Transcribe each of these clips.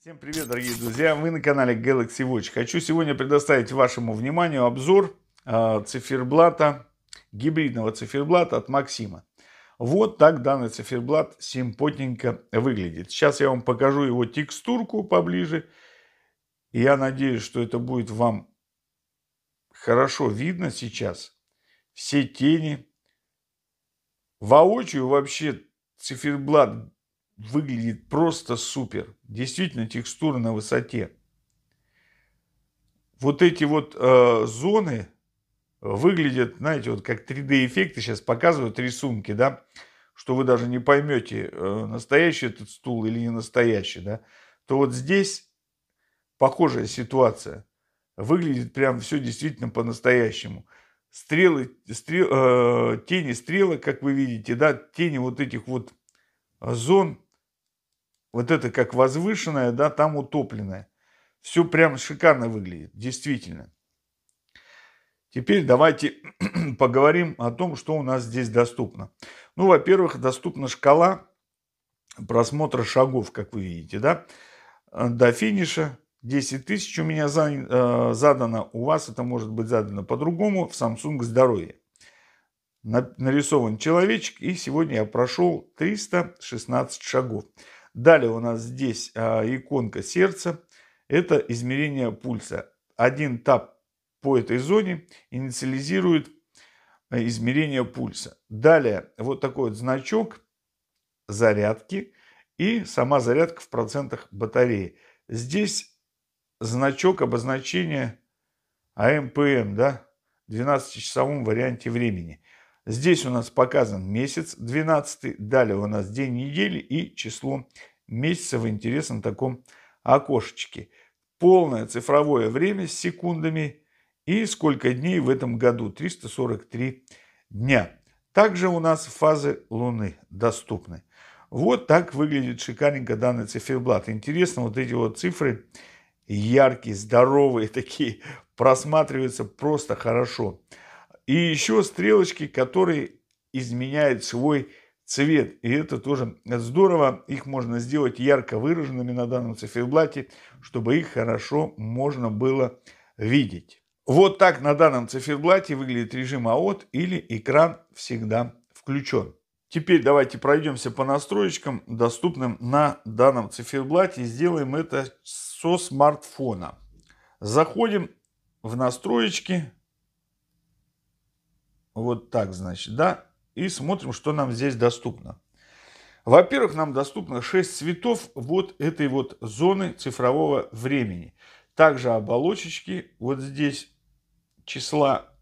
Всем привет, дорогие друзья! Вы на канале Galaxy Watch. Хочу сегодня предоставить вашему вниманию обзор циферблата, гибридного циферблата от Максима. Вот так данный циферблат симпотненько выглядит. Сейчас я вам покажу его текстурку поближе. Я надеюсь, что это будет вам хорошо видно сейчас. Все тени. Воочию вообще циферблат выглядит просто супер. Действительно, текстура на высоте. Вот эти вот зоны выглядят, знаете, вот как 3D-эффекты сейчас показывают рисунки, да, что вы даже не поймете, настоящий этот стул или не настоящий, да, то вот здесь похожая ситуация. Выглядит прям все действительно по-настоящему. Тени стрелок, как вы видите, да, тени вот этих вот зон, вот это как возвышенная, да, там утопленная. Все прям шикарно выглядит, действительно. Теперь давайте поговорим о том, что у нас здесь доступно. Ну, во-первых, доступна шкала просмотра шагов, как вы видите, да, до финиша. 10 тысяч у меня задано, у вас это может быть задано по-другому, в Samsung здоровье. Нарисован человечек, и сегодня я прошел 316 шагов. Далее у нас здесь иконка сердца, это измерение пульса. Один тап по этой зоне инициализирует измерение пульса. Далее вот такой вот значок зарядки и сама зарядка в процентах батареи. Здесь значок обозначения АМПМ, да, в 12-часовом варианте времени. Здесь у нас показан месяц 12, далее у нас день недели и число месяца в интересном таком окошечке. Полное цифровое время с секундами и сколько дней в этом году, 343 дня. Также у нас фазы Луны доступны. Вот так выглядит шикарненько данный циферблат. Интересно, вот эти вот цифры яркие, здоровые такие, просматриваются просто хорошо. И еще стрелочки, которые изменяют свой цвет. И это тоже здорово. Их можно сделать ярко выраженными на данном циферблате, чтобы их хорошо можно было видеть. Вот так на данном циферблате выглядит режим АОТ или экран всегда включен. Теперь давайте пройдемся по настройкам, доступным на данном циферблате. Сделаем это со смартфона. Заходим в настройки. Вот так, значит, да. И смотрим, что нам здесь доступно. Во-первых, нам доступно 6 цветов вот этой вот зоны цифрового времени. Также оболочечки вот здесь числа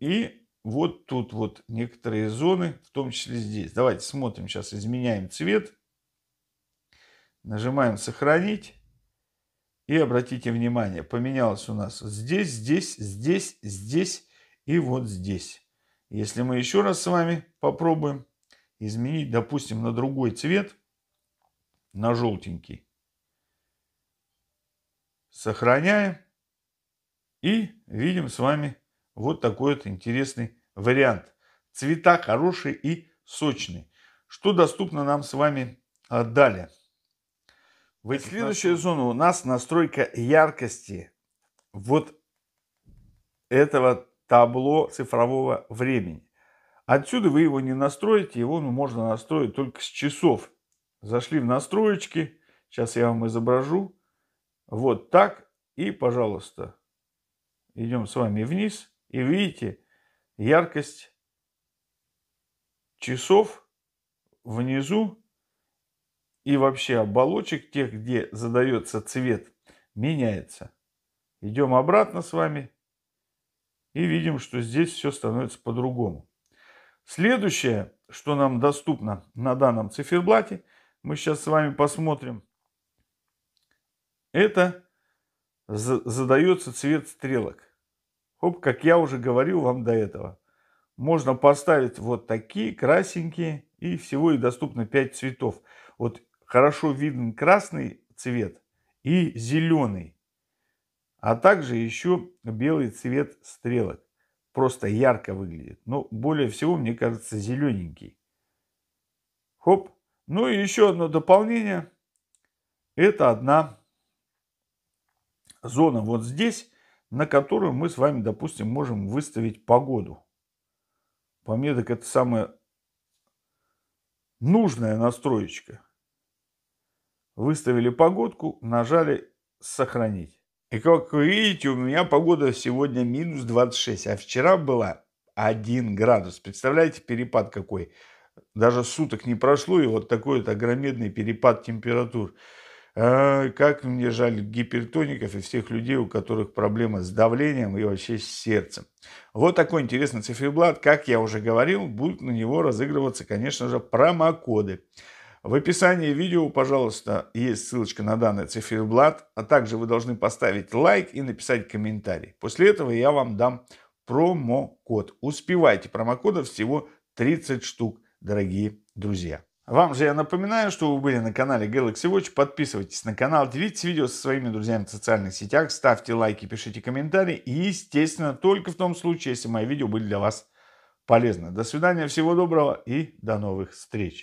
и вот тут вот некоторые зоны, в том числе здесь. Давайте смотрим, сейчас изменяем цвет. Нажимаем «Сохранить». И обратите внимание, поменялось у нас здесь, здесь, здесь, здесь и вот здесь. Если мы еще раз с вами попробуем изменить, допустим, на другой цвет, на желтенький. Сохраняем. И видим с вами вот такой вот интересный вариант. Цвета хорошие и сочные. Что доступно нам с вами далее? В следующую зону у нас настройка яркости вот этого табло цифрового времени. Отсюда вы его не настроите, его можно настроить только с часов. Зашли в настройки. Сейчас я вам изображу. Вот так. И, пожалуйста, идем с вами вниз. И видите, яркость часов внизу и вообще оболочек, тех, где задается цвет, меняется. Идем обратно с вами и видим, что здесь все становится по-другому. Следующее, что нам доступно на данном циферблате, мы сейчас с вами посмотрим. Это задается цвет стрелок. Как я уже говорил вам до этого. Можно поставить вот такие красенькие. И всего и доступно 5 цветов. Вот хорошо виден красный цвет и зеленый. А также еще белый цвет стрелок. Просто ярко выглядит. Но более всего, мне кажется, зелененький. Ну и еще одно дополнение. Это одна зона вот здесь, на которую мы с вами, допустим, можем выставить погоду. По мне, так это самая нужная настроечка. Выставили погодку, нажали «Сохранить». И как вы видите, у меня погода сегодня минус 26, а вчера была 1 градус. Представляете, перепад какой? Даже суток не прошло, и вот такой вот огромный перепад температур. Как мне жаль гипертоников и всех людей, у которых проблемы с давлением и вообще с сердцем. Вот такой интересный циферблат. Как я уже говорил, будут на него разыгрываться, конечно же, промокоды. В описании видео, пожалуйста, есть ссылочка на данный циферблат, а также вы должны поставить лайк и написать комментарий. После этого я вам дам промокод. Успевайте, промокодов всего 30 штук, дорогие друзья. Вам же я напоминаю, что вы были на канале Galaxy Watch. Подписывайтесь на канал, делитесь видео со своими друзьями в социальных сетях, ставьте лайки, пишите комментарии. И, естественно, только в том случае, если мои видео были для вас полезны. До свидания, всего доброго и до новых встреч.